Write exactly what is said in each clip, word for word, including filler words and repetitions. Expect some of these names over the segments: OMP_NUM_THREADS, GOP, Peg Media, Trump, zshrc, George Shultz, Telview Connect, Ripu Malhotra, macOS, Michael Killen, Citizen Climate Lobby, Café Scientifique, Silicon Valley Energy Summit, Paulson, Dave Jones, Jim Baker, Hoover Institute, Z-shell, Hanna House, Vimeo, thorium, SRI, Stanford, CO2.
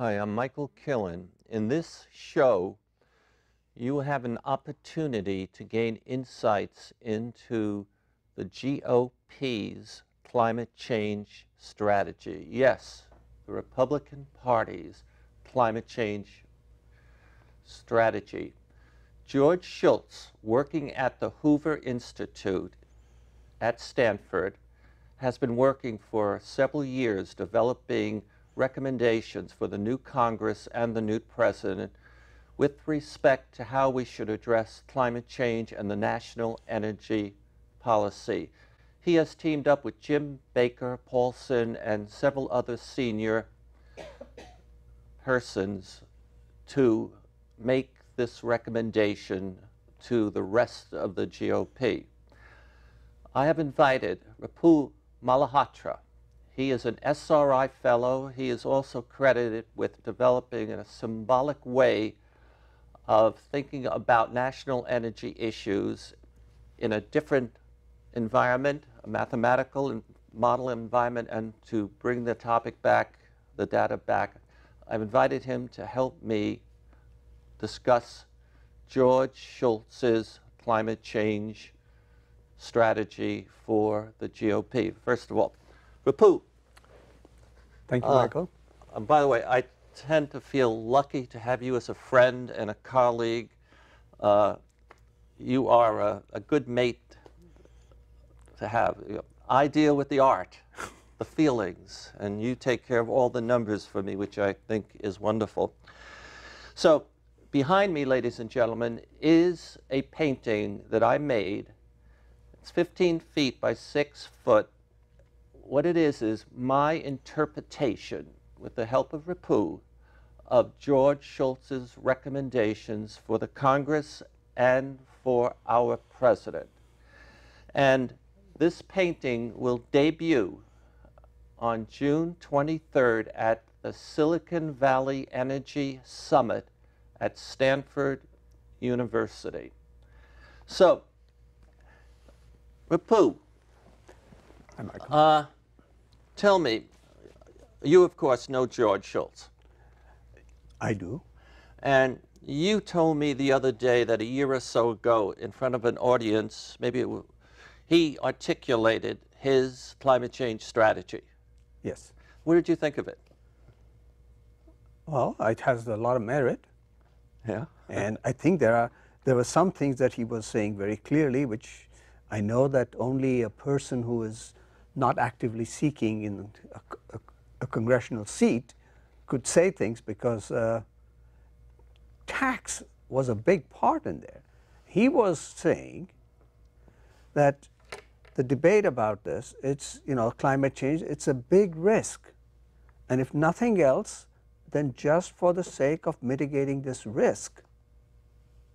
Hi, I'm Michael Killen. In this show, you have an opportunity to gain insights into the G O P's climate change strategy. Yes, the Republican Party's climate change strategy. George Shultz, working at the Hoover Institute at Stanford, has been working for several years developing recommendations for the new Congress and the new President with respect to how we should address climate change and the national energy policy. He has teamed up with Jim Baker, Paulson, and several other senior persons to make this recommendation to the rest of the G O P. I have invited Ripu Malhotra. He is an S R I fellow. He is also credited with developing in a symbolic way of thinking about national energy issues in a different environment, a mathematical model environment, and to bring the topic back, the data back. I've invited him to help me discuss George Shultz's climate change strategy for the G O P. First of all, Ripu. Thank you, uh, Michael. And by the way, I tend to feel lucky to have you as a friend and a colleague. Uh, you are a, a good mate to have. I deal with the art, the feelings, and you take care of all the numbers for me, which I think is wonderful. So behind me, ladies and gentlemen, is a painting that I made. It's fifteen feet by six foot. What it is is my interpretation, with the help of Ripu, of George Shultz's recommendations for the Congress and for our president. And this painting will debut on June twenty-third at the Silicon Valley Energy Summit at Stanford University. So, Ripu, hi, Michael. Uh, Tell me, you of course know George Shultz. I do. And you told me the other day that a year or so ago, in front of an audience, maybe it was, he articulated his climate change strategy. Yes. What did you think of it? Well, it has a lot of merit. Yeah. And I think there are there were some things that he was saying very clearly, which I know that only a person who is not actively seeking in a, a, a congressional seat could say things, because uh, tax was a big part in there. He was saying that the debate about this, it's, you know, climate change, it's a big risk. And if nothing else, then just for the sake of mitigating this risk,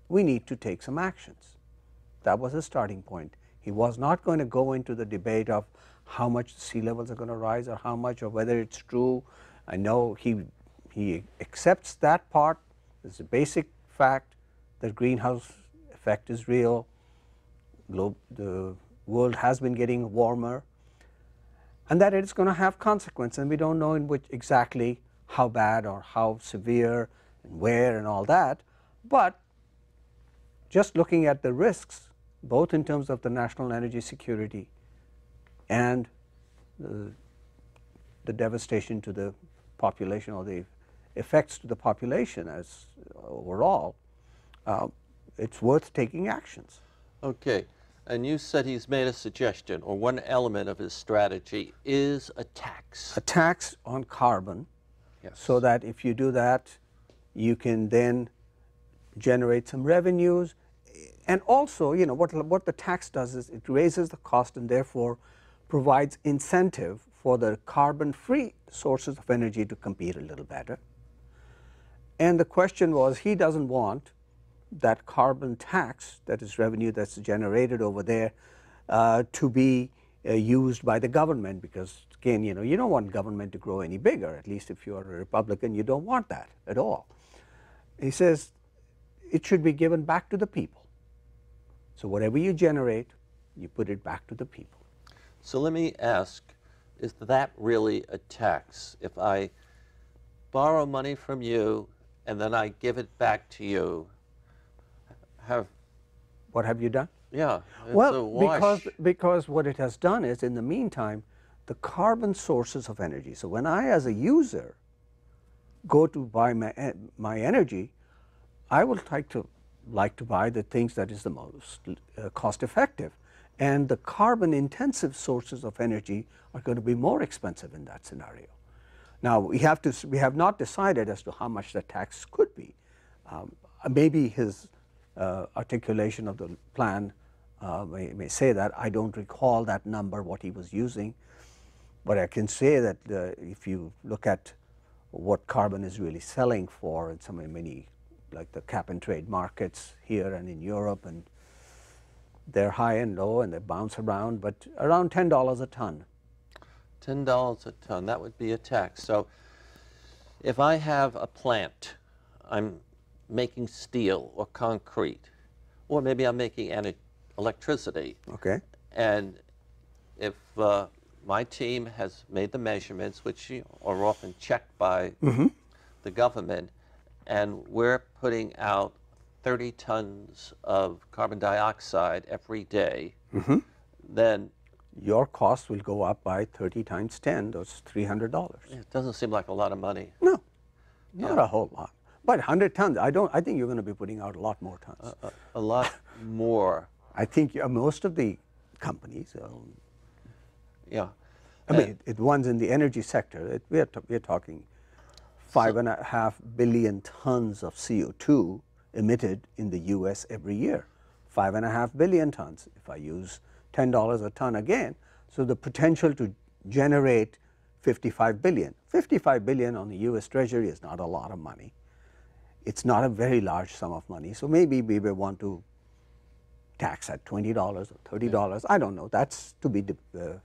we need to take some actions. That was his starting point. He was not going to go into the debate of how much sea levels are going to rise, or how much, or whether it's true. I know he, he accepts that part. It's a basic fact that greenhouse effect is real. Globe, the world has been getting warmer, and that it's going to have consequences, and we don't know in which exactly how bad or how severe and where and all that. But just looking at the risks, both in terms of the national energy security and the, the devastation to the population, or the effects to the population as overall, uh, it's worth taking actions. Okay. And you said he's made a suggestion, or one element of his strategy is a tax. A tax on carbon. Yes. So that if you do that, you can then generate some revenues. And also, you know, what, what the tax does is it raises the cost, and therefore provides incentive for the carbon-free sources of energy to compete a little better. And the question was, he doesn't want that carbon tax, that is revenue that's generated over there, uh, to be uh, used by the government, because, again, you know, you don't want government to grow any bigger. At least if you are a Republican, you don't want that at all. He says it should be given back to the people. So whatever you generate, you put it back to the people. So let me ask, is that really a tax? If I borrow money from you and then I give it back to you. Have What have you done? Yeah, it's well, a wash. Because, because what it has done is, in the meantime, the carbon sources of energy. So when I, as a user, go to buy my, my energy, I would like to, like to buy the things that is the most uh, cost-effective. And the carbon-intensive sources of energy are going to be more expensive in that scenario. Now, we have, to, we have not decided as to how much the tax could be. Um, maybe his uh, articulation of the plan uh, may, may say that. I don't recall that number, what he was using. But I can say that uh, if you look at what carbon is really selling for in so many, like the cap and trade markets here and in Europe, and they're high and low and they bounce around, but around ten dollars a ton. ten dollars a ton, that would be a tax. So if I have a plant, I'm making steel or concrete, or maybe I'm making an electricity. Okay. And if uh, my team has made the measurements, which are often checked by mm-hmm. the government, and we're putting out thirty tons of carbon dioxide every day, mm-hmm. then your cost will go up by thirty times ten, that's three hundred dollars. It doesn't seem like a lot of money. No, yeah. Not a whole lot. But one hundred tons, I don't. I think you're going to be putting out a lot more tons. Uh, a, a lot more. I think uh, most of the companies. Um, yeah. I uh, mean, it, it ones in the energy sector. It, we are t we are talking five so, and a half billion tons of C O two emitted in the U S every year. Five and a half billion tons. If I use ten dollars a ton again, so the potential to generate fifty-five billion dollars. fifty-five billion dollars on the U S Treasury is not a lot of money. It's not a very large sum of money. So maybe we will want to tax at twenty dollars or thirty dollars. Yeah. I don't know. That's to be, de uh, okay.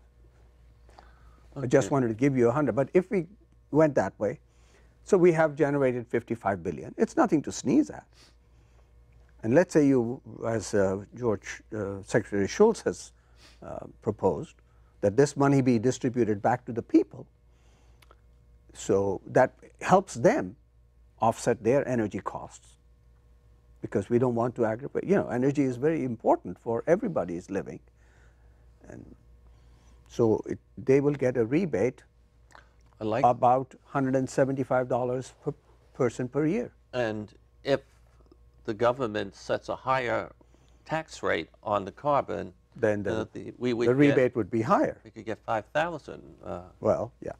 I just wanted to give you one hundred. But if we went that way, so we have generated fifty-five billion dollars. It's nothing to sneeze at. And let's say you, as uh, George uh, Secretary Shultz has uh, proposed, that this money be distributed back to the people. So that helps them offset their energy costs, because we don't want to aggravate. You know, energy is very important for everybody's living. And so it, they will get a rebate like about one hundred seventy-five dollars per person per year. And if the government sets a higher tax rate on the carbon, then the, uh, the, we would the rebate get, would be higher. We could get five thousand dollars. Uh, well, yeah.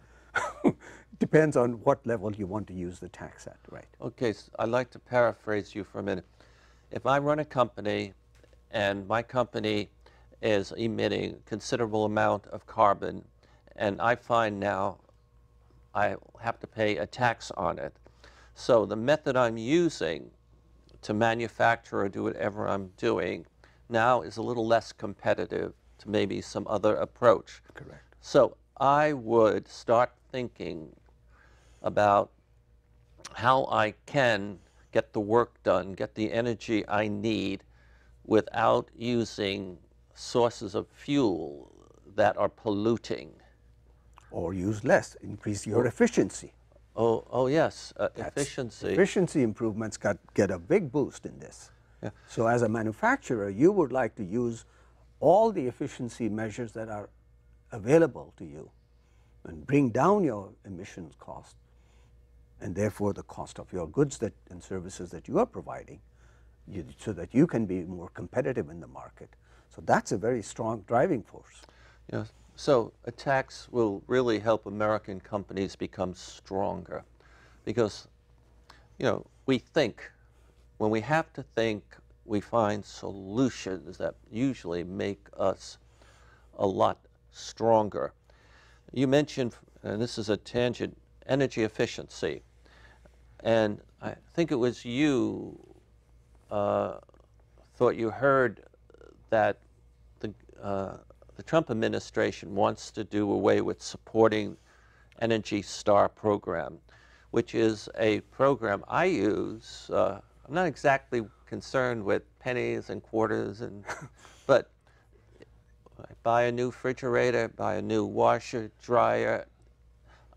Depends on what level you want to use the tax at, right? Okay, so I'd like to paraphrase you for a minute. If I run a company and my company is emitting a considerable amount of carbon, and I find now I have to pay a tax on it. So the method I'm using to manufacture or do whatever I'm doing now is a little less competitive to maybe some other approach. Correct. So I would start thinking about how I can get the work done, get the energy I need without using sources of fuel that are polluting. Or use less, increase your efficiency. Oh, oh yes, uh, efficiency. Efficiency improvements got, get a big boost in this. Yeah. So as a manufacturer, you would like to use all the efficiency measures that are available to you and bring down your emissions cost, and therefore the cost of your goods that, and services that you are providing, you, so that you can be more competitive in the market. So that's a very strong driving force. Yes. So a tax will really help American companies become stronger, because, you know, we think, when we have to think, we find solutions that usually make us a lot stronger. You mentioned, and this is a tangent, energy efficiency. And I think it was you uh, thought you heard that the, uh, the Trump administration wants to do away with supporting Energy Star program, which is a program I use. Uh, I'm not exactly concerned with pennies and quarters, and but I buy a new refrigerator, buy a new washer, dryer.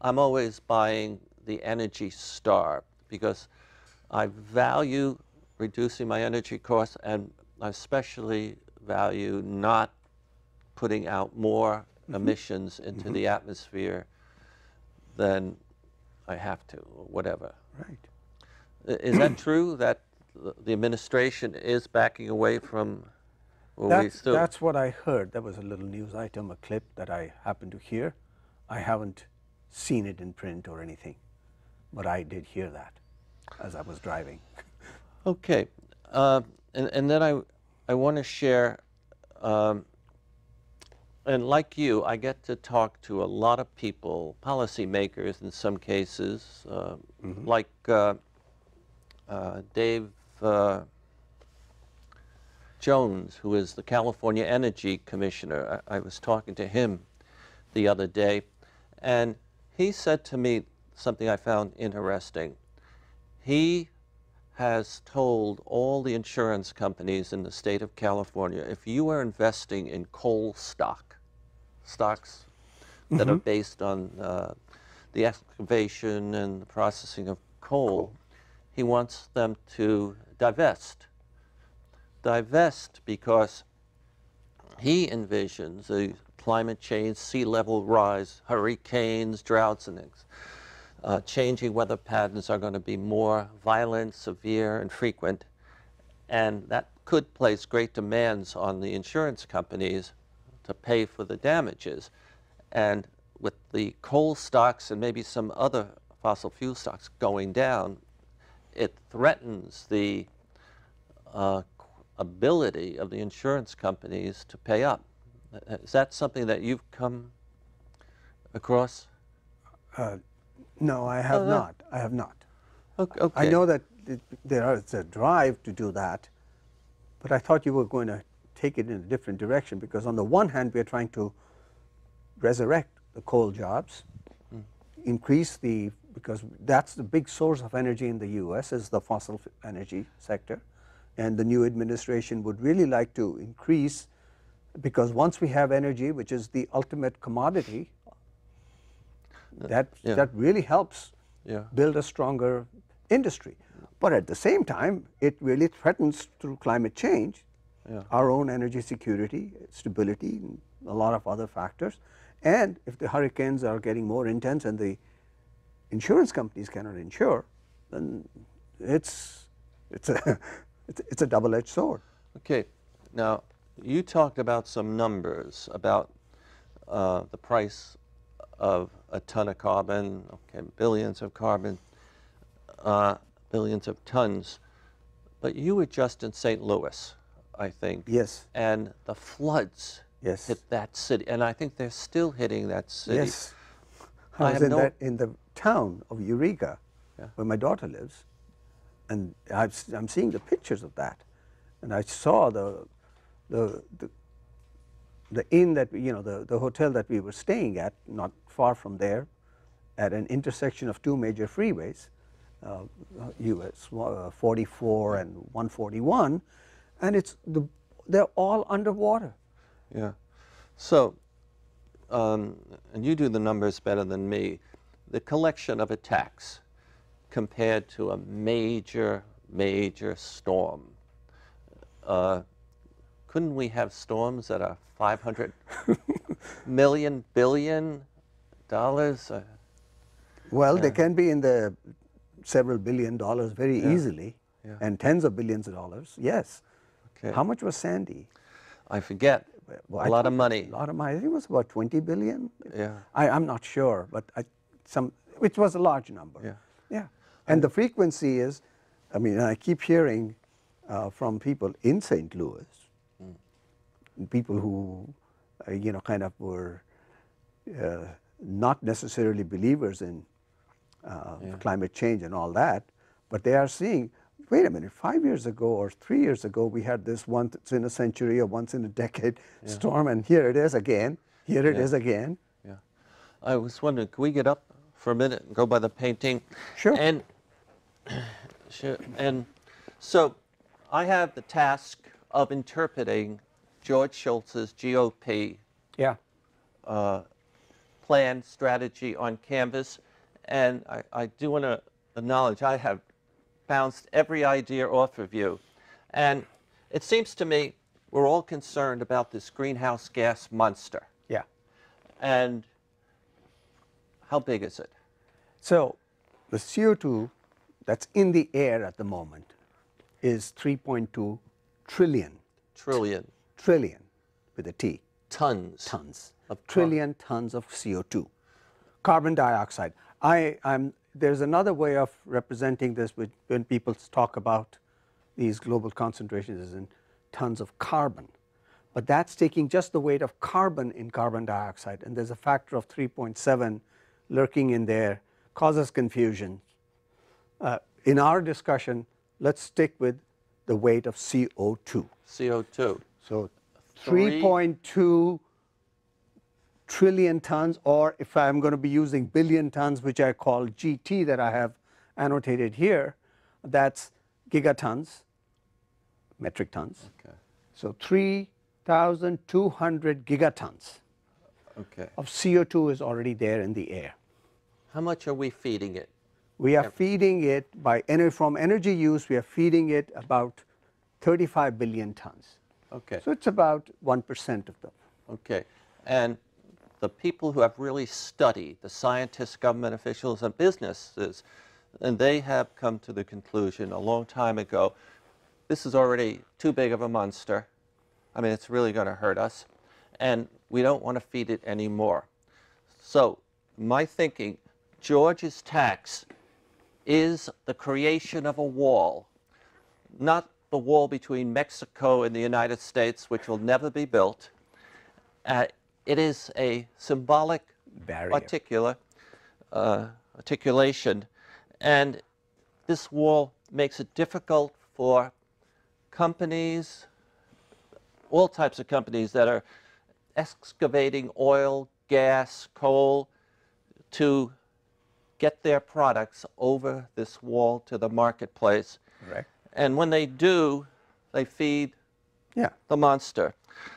I'm always buying the Energy Star, because I value reducing my energy costs, and I especially value not putting out more mm-hmm. emissions into mm-hmm. the atmosphere than I have to, or whatever. Right. Is that true, that the administration is backing away from what that's, we still... That's what I heard. That was a little news item, a clip that I happened to hear. I haven't seen it in print or anything, but I did hear that as I was driving. Okay. Uh, and, and then I, I want to share, um, and like you, I get to talk to a lot of people, policymakers in some cases, uh, mm-hmm. like uh, uh, Dave uh, Jones, who is the California Energy Commissioner. I, I was talking to him the other day, and he said to me something I found interesting. He has told all the insurance companies in the state of California, if you are investing in coal stock, stocks mm-hmm. that are based on uh, the excavation and the processing of coal, coal, he wants them to divest. Divest because he envisions a climate change, sea level rise, hurricanes, droughts, and things. Uh, changing weather patterns are going to be more violent, severe, and frequent, and that could place great demands on the insurance companies to pay for the damages. And with the coal stocks and maybe some other fossil fuel stocks going down, it threatens the uh, ability of the insurance companies to pay up. Is that something that you've come across? Uh, No, I have uh, not. I have not. Okay. I know that there is a drive to do that, but I thought you were going to take it in a different direction, because on the one hand, we are trying to resurrect the coal jobs, mm. increase the, because that's the big source of energy in the U S is the fossil energy sector, and the new administration would really like to increase, because once we have energy, which is the ultimate commodity, That, yeah. that really helps yeah. build a stronger industry. But at the same time, it really threatens, through climate change, yeah. our own energy security, stability, and a lot of other factors. And if the hurricanes are getting more intense and the insurance companies cannot insure, then it's, it's, a, it's, it's a double-edged sword. Okay. Now, you talked about some numbers about uh, the price of a ton of carbon, okay, billions of carbon, uh, billions of tons. But you were just in Saint Louis, I think. Yes. And the floods yes. hit that city, and I think they're still hitting that city. Yes. I, I was in, no that, in the town of Eureka, yeah. where my daughter lives, and I've, I'm seeing the pictures of that, and I saw the the. the The inn that, you know, the, the hotel that we were staying at, not far from there, at an intersection of two major freeways, uh, U S forty-four and one forty-one, and it's the, they're all underwater. Yeah. So, um, and you do the numbers better than me, the collection of attacks compared to a major, major storm. Uh, Couldn't we have storms that are five hundred million, billion dollars? Well, yeah. they can be in the several billion dollars very yeah. easily, yeah. and tens of billions of dollars, yes. Okay. How much was Sandy? I forget. Well, a I lot of money. A lot of money. I think it was about twenty billion. Yeah. I, I'm not sure, but I, some, which was a large number. Yeah. yeah. And I, the frequency is, I mean, I keep hearing uh, from people in Saint Louis, people who, uh, you know, kind of were uh, not necessarily believers in uh, yeah. climate change and all that, but they are seeing, wait a minute, five years ago or three years ago, we had this once in a century or once in a decade yeah. storm, and here it is again, here it yeah. is again. Yeah. I was wondering, can we get up for a minute and go by the painting? Sure. And, sure. and so I have the task of interpreting George Shultz's G O P yeah. uh, plan strategy on canvas, And I, I do want to acknowledge I have bounced every idea off of you. And it seems to me we're all concerned about this greenhouse gas monster. Yeah. And how big is it? So the C O two that's in the air at the moment is three point two trillion. Trillion. Trillion with a T. Tons. Tons. Of trillion tons of C O two. Carbon dioxide. I, I'm, there's another way of representing this which, when people talk about these global concentrations is in tons of carbon. But that's taking just the weight of carbon in carbon dioxide, and there's a factor of three point seven lurking in there, causes confusion. Uh, in our discussion, let's stick with the weight of C O two. C O two. So three point two trillion tons, or if I'm going to be using billion tons, which I call G T that I have annotated here, that's gigatons, metric tons. Okay. So three thousand two hundred gigatons okay. of C O two is already there in the air. How much are we feeding it? We are feeding it by energy from energy use. We are feeding it about thirty-five billion tons. Okay. So it's about one percent of them. Okay. And the people who have really studied, the scientists, government officials, and businesses, and they have come to the conclusion a long time ago, this is already too big of a monster. I mean, it's really going to hurt us, and we don't want to feed it anymore. So my thinking, George's tax is the creation of a wall, not the wall between Mexico and the United States, which will never be built. Uh, it is a symbolic barrier. Articular, uh, articulation, and this wall makes it difficult for companies, all types of companies that are excavating oil, gas, coal, to get their products over this wall to the marketplace. Right. And when they do, they feed yeah. the monster.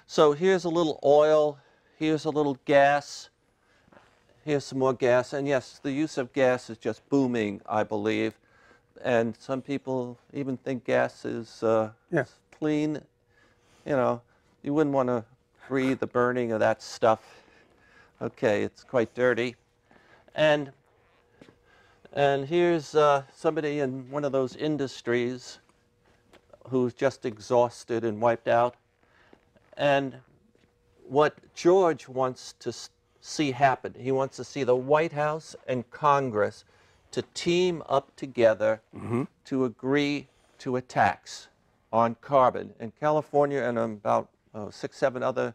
So here's a little oil, here's a little gas, here's some more gas. And yes, the use of gas is just booming, I believe. And some people even think gas is uh, yeah. clean. You know, you wouldn't want to breathe the burning of that stuff. Okay, it's quite dirty. And, and here's uh, somebody in one of those industries who's just exhausted and wiped out. And what George wants to see happen, he wants to see the White House and Congress to team up together mm-hmm. to agree to a tax on carbon. In California and about oh, six, seven other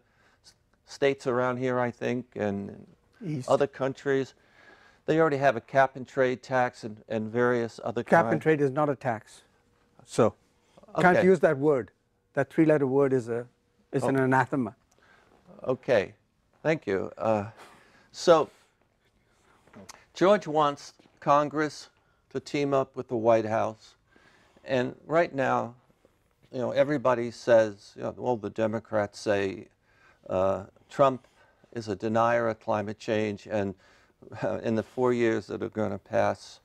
states around here, I think, and East. Other countries, they already have a cap and trade tax and, and various other kinds. Cap and trade is not a tax. So okay. can't use that word. That three-letter word is a It's okay. an anathema. Okay, thank you. Uh, so George wants Congress to team up with the White House, and right now, you know, everybody says, you know, well, the Democrats say uh, Trump is a denier of climate change, and uh, in the four years that are going to pass,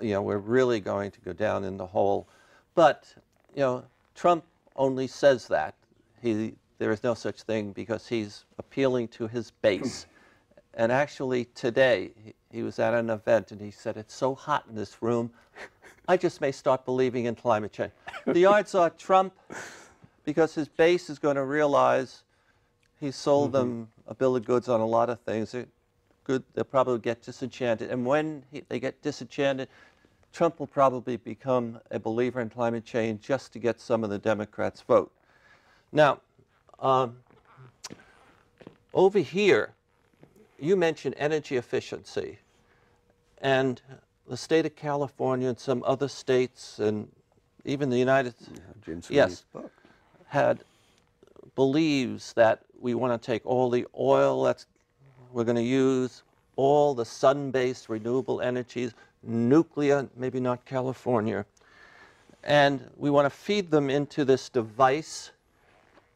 you know, we're really going to go down in the hole. But you know, Trump only says that. He, there is no such thing because he's appealing to his base. And actually today, he, he was at an event and he said, it's so hot in this room, I just may start believing in climate change. The odds are Trump, because his base is going to realize he sold mm-hmm. them a bill of goods on a lot of things. They're good, they'll probably get disenchanted. And when he, they get disenchanted, Trump will probably become a believer in climate change just to get some of the Democrats' vote. Now, um, over here, you mentioned energy efficiency, and the state of California and some other states, and even the United States, yes, had believes that we want to take all the oil that's we're going to use, all the sun-based renewable energies, nuclear, maybe not California, and we want to feed them into this device.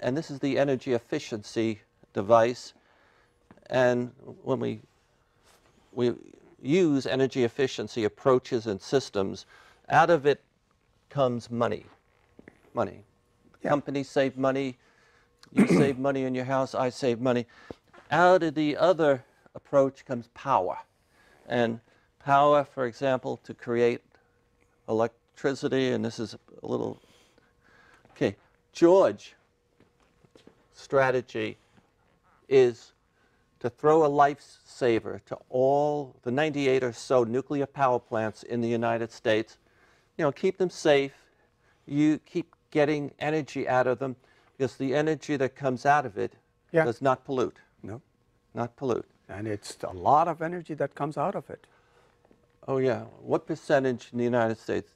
And this is the energy efficiency device. And when we, we use energy efficiency approaches and systems, out of it comes money. Money. Yeah. Companies save money. You save money in your house. I save money. Out of the other approach comes power. And power, for example, to create electricity, and this is a little, okay, George's strategy is to throw a lifesaver to all the ninety-eight or so nuclear power plants in the United States. You know, keep them safe. You keep getting energy out of them, because the energy that comes out of it yeah. does not pollute. No. Not pollute. And it's a lot of energy that comes out of it. Oh, yeah. What percentage in the United States?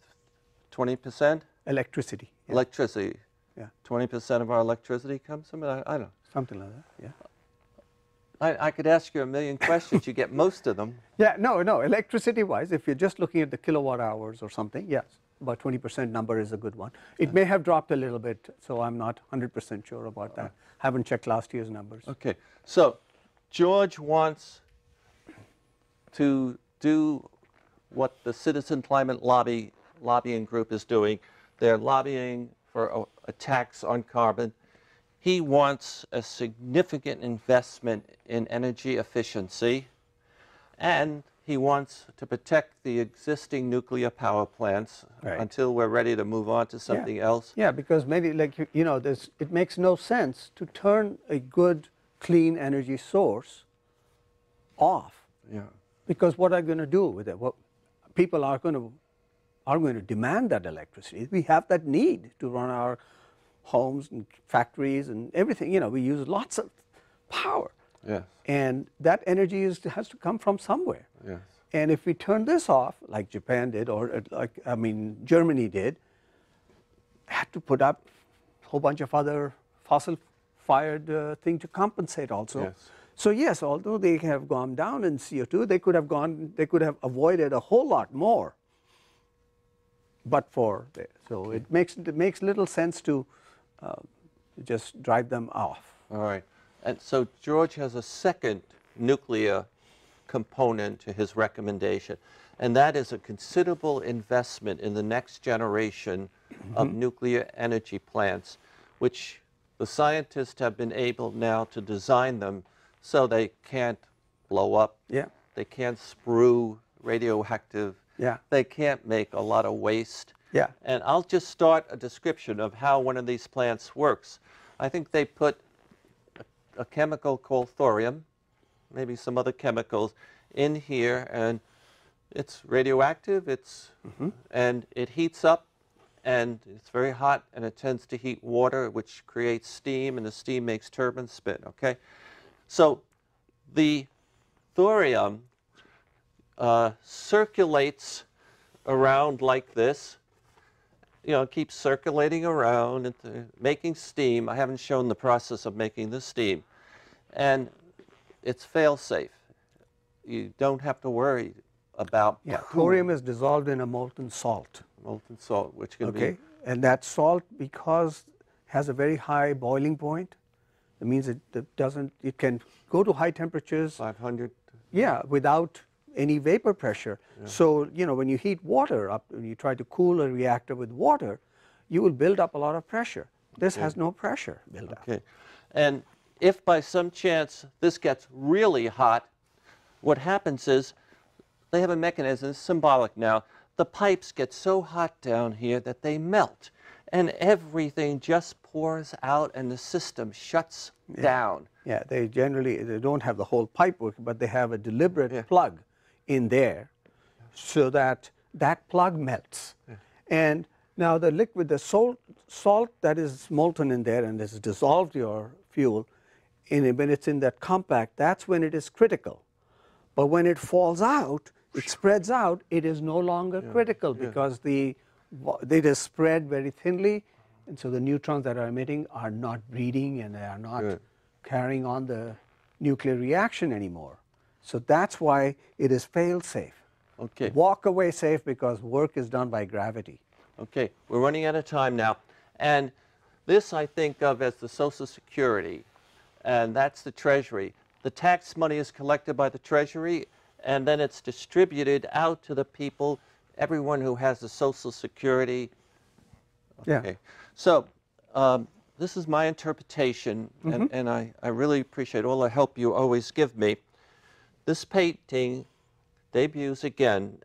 twenty percent? Electricity. Yeah. Electricity. Yeah. twenty percent of our electricity comes from it? I, I don't know. Something like that, yeah. I, I could ask you a million questions. You get most of them. Yeah, no, no. Electricity-wise, if you're just looking at the kilowatt hours or something, yes, about twenty percent number is a good one. It may have dropped a little bit, so I'm not one hundred percent sure about that. Haven't checked last year's numbers. Okay. So George wants to do what the Citizen Climate Lobby lobbying group is doing. They're lobbying for a, a tax on carbon. He wants a significant investment in energy efficiency, and he wants to protect the existing nuclear power plants right. until we're ready to move on to something yeah. else. Yeah, because maybe, like, you, you know, this, it makes no sense to turn a good, clean energy source off. Yeah. Because what are you going to do with it? Well, people are going to are going to demand that electricity. We have that need to run our homes and factories and everything. You know, we use lots of power. Yes. And that energy is, has to come from somewhere. Yes. And if we turn this off, like Japan did, or like, I mean, Germany did, had to put up a whole bunch of other fossil-fired uh, thing to compensate also. Yes. So yes, although they have gone down in C O two, they could have gone, they could have avoided a whole lot more. But for this. So it makes it makes little sense to Uh, just drive them off. All right. And so George has a second nuclear component to his recommendation, and that is a considerable investment in the next generation mm-hmm. of nuclear energy plants, which the scientists have been able now to design them so they can't blow up. Yeah. They can't sprue radioactive. Yeah. They can't make a lot of waste. Yeah. And I'll just start a description of how one of these plants works. I think they put a, a chemical called thorium, maybe some other chemicals, in here, and it's radioactive, it's, mm-hmm. and it heats up, and it's very hot, and it tends to heat water, which creates steam, and the steam makes turbines spin, okay? So the thorium uh, circulates around like this. You know, it keeps circulating around and th making steam. I haven't shown the process of making the steam. And it's fail-safe. You don't have to worry about... Yeah, thorium is dissolved in a molten salt. Molten salt, which can okay. be... Okay, and that salt, because has a very high boiling point, it means it, it doesn't... It can go to high temperatures... five hundred. Yeah, without... any vapor pressure. Yeah. So, you know, when you heat water up, when you try to cool a reactor with water, you will build up a lot of pressure. This okay. has no pressure build up. Okay. And if by some chance this gets really hot, what happens is they have a mechanism, it's symbolic now, the pipes get so hot down here that they melt and everything just pours out and the system shuts yeah. down. Yeah, they generally, they don't have the whole pipe work, but they have a deliberate yeah. plug in there, so that that plug melts. Yeah. And now the liquid, the salt, salt that is molten in there and has dissolved your fuel, and when it's in that compact, that's when it is critical. But when it falls out, it spreads out, it is no longer yeah. critical yeah. because the, they just spread very thinly, and so the neutrons that are emitting are not breeding and they are not yeah. carrying on the nuclear reaction anymore. So that's why it is fail-safe. Okay. Walk away safe because work is done by gravity. Okay, we're running out of time now. And this I think of as the Social Security, and that's the Treasury. The tax money is collected by the Treasury, and then it's distributed out to the people, everyone who has a Social Security. Okay. Yeah. So um, this is my interpretation, mm-hmm. and, and I, I really appreciate all the help you always give me. This painting debuts again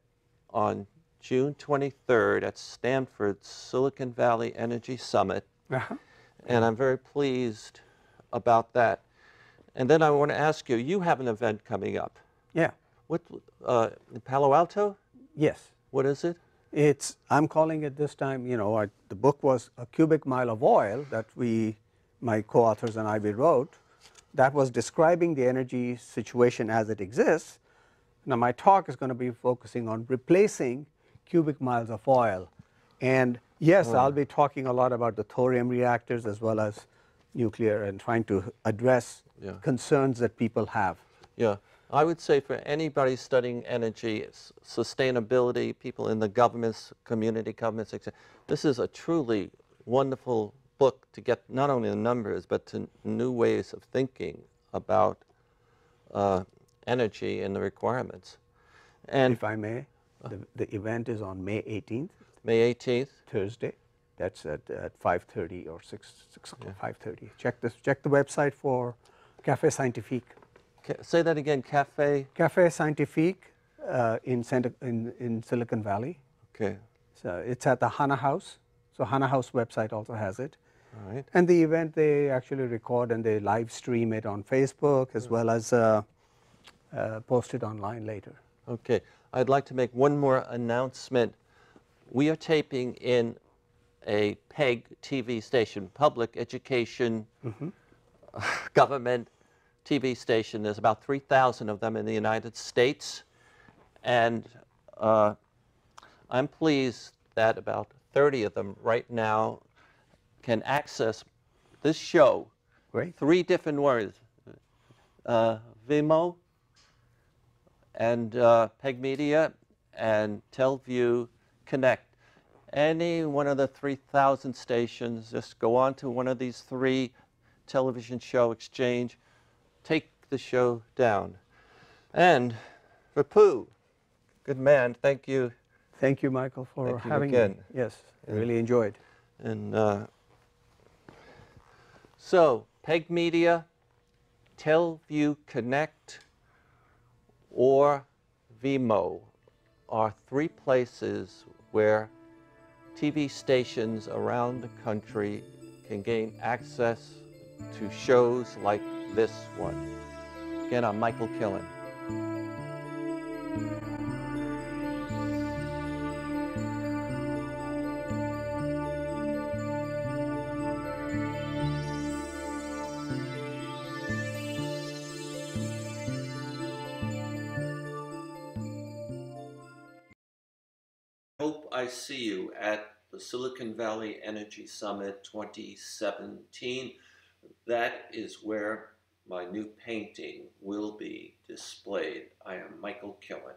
on June twenty-third at Stanford's Silicon Valley Energy Summit, uh-huh. and I'm very pleased about that. And then I want to ask you, you have an event coming up. Yeah. What, uh, in Palo Alto? Yes. What is it? It's, I'm calling it this time, you know, I, the book was A Cubic Mile of Oil that we, my co-authors and I, we wrote, that was describing the energy situation as it exists. Now, my talk is going to be focusing on replacing cubic miles of oil. And yes, oh. I'll be talking a lot about the thorium reactors as well as nuclear and trying to address yeah. concerns that people have. Yeah. I would say for anybody studying energy, sustainability, people in the governments, community governments, et cetera, this is a truly wonderful book to get not only the numbers, but to new ways of thinking about uh, energy and the requirements. And if I may, uh, the, the event is on May eighteenth. May eighteenth. Thursday. That's at, at five thirty or six, six o'clock, yeah. five thirty. Check, this, check the website for Café Scientifique. Say that again, Café? Café Scientifique uh, in, Santa, in, in Silicon Valley. Okay. So it's at the Hanna House. So Hanna House website also has it. All right. And the event, they actually record and they live stream it on Facebook as well as uh, uh, post it online later. Okay. I'd like to make one more announcement. We are taping in a PEG T V station, public education, mm-hmm. government T V station. There's about three thousand of them in the United States, and uh, I'm pleased that about thirty of them right now can access this show. Great. Three different words, uh, Vimeo and uh, Peg Media and Telview Connect. Any one of the three thousand stations, just go on to one of these three television show exchange. Take the show down. And Ripu, good man, thank you. Thank you, Michael, for thank having me. Yes, I really enjoyed. And uh, so, Peg Media, Telview Connect, or Vimeo are three places where T V stations around the country can gain access to shows like this one. Again, I'm Michael Killen. I hope I see you at the Silicon Valley Energy Summit twenty seventeen. That is where my new painting will be displayed. I am Michael Killen.